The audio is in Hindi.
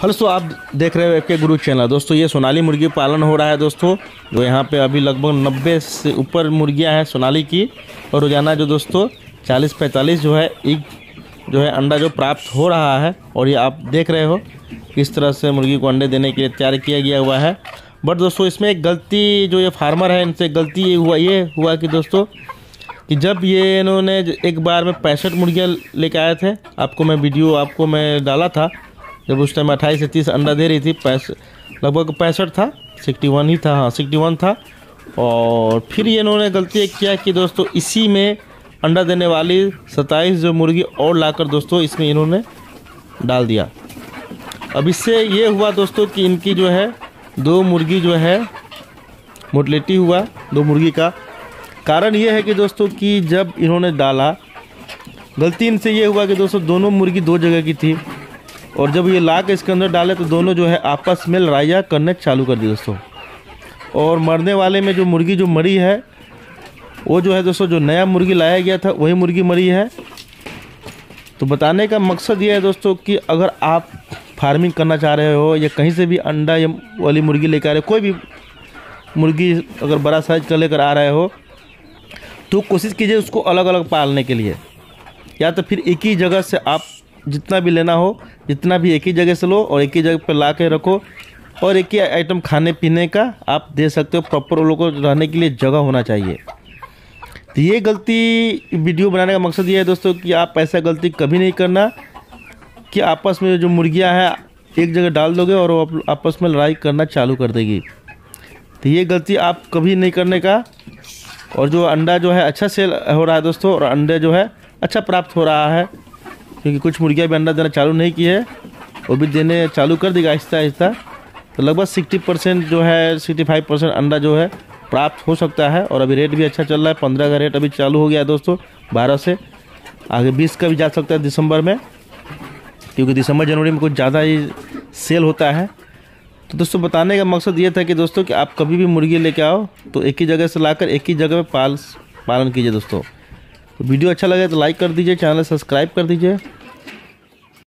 हेलो दोस्तों, आप देख रहे हो एफके गुरु चैनल। दोस्तों ये सोनाली मुर्गी पालन हो रहा है दोस्तों, जो यहाँ पे अभी लगभग 90 से ऊपर मुर्गियाँ हैं सोनाली की, और रोज़ाना जो दोस्तों 40-45 जो है एक जो है अंडा जो प्राप्त हो रहा है। और ये आप देख रहे हो किस तरह से मुर्गी को अंडे देने के लिए तैयार किया गया हुआ है। बट दोस्तों इसमें एक गलती जो ये फार्मर है इनसे गलती ये हुआ कि दोस्तों कि जब ये इन्होंने एक बार में 65 मुर्गियाँ लेकर आए थे, आपको मैं वीडियो डाला था, जब उस टाइम 28 से 30 अंडा दे रही थी, लगभग 65 था, 61 ही था, हाँ 61 था। और फिर ये इन्होंने गलती किया कि दोस्तों इसी में अंडा देने वाली 27 जो मुर्गी और लाकर दोस्तों इसमें इन्होंने डाल दिया। अब इससे ये हुआ दोस्तों कि इनकी जो है 2 मुर्गी जो है मोर्टलिटी हुआ 2 मुर्गी का। कारण ये है कि दोस्तों कि जब इन्होंने डाला, गलती इनसे ये हुआ कि दोस्तों दोनों मुर्गी 2 जगह की थी, और जब ये लाके इसके अंदर डाले तो दोनों जो है आपस में लड़ाइयाँ करने चालू कर दी दोस्तों। और मरने वाले में जो मुर्गी जो मरी है वो जो है दोस्तों जो नया मुर्गी लाया गया था वही मुर्गी मरी है। तो बताने का मकसद ये है दोस्तों कि अगर आप फार्मिंग करना चाह रहे हो या कहीं से भी अंडा या वाली मुर्गी लेकर आ रहे हो, कोई भी मुर्गी अगर बड़ा साइज का लेकर आ रहे हो, तो कोशिश कीजिए उसको अलग अलग पालने के लिए, या तो फिर एक ही जगह से आप जितना भी लेना हो जितना भी एक ही जगह से लो और एक ही जगह पर ला के रखो, और एक ही आइटम खाने पीने का आप दे सकते हो। प्रॉपर उन लोगों को रहने के लिए जगह होना चाहिए। तो ये गलती वीडियो बनाने का मकसद ये है दोस्तों कि आप ऐसा गलती कभी नहीं करना कि आपस में जो मुर्गियां हैं एक जगह डाल दोगे और वो आपस में लड़ाई करना चालू कर देगी। तो ये गलती आप कभी नहीं करने का। और जो अंडा जो है अच्छा सेल हो रहा है दोस्तों, और अंडे जो है अच्छा प्राप्त हो रहा है, क्योंकि कुछ मुर्गियाँ भी अंडा देना चालू नहीं की है, वो भी देने चालू कर देगा आहिस्ता आहिस्ता। तो लगभग 60% जो है 65% अंडा जो है प्राप्त हो सकता है। और अभी रेट भी अच्छा चल रहा है, 15 का रेट अभी चालू हो गया है दोस्तों, 12 से आगे 20 का भी जा सकता है दिसंबर में, क्योंकि दिसंबर जनवरी में कुछ ज़्यादा ही सेल होता है। तो दोस्तों बताने का मकसद ये था कि दोस्तों कि आप कभी भी मुर्गी लेके आओ तो एक ही जगह से लाकर एक ही जगह पर पालन कीजिए दोस्तों। तो वीडियो अच्छा लगे तो लाइक कर दीजिए, चैनल सब्सक्राइब कर दीजिए।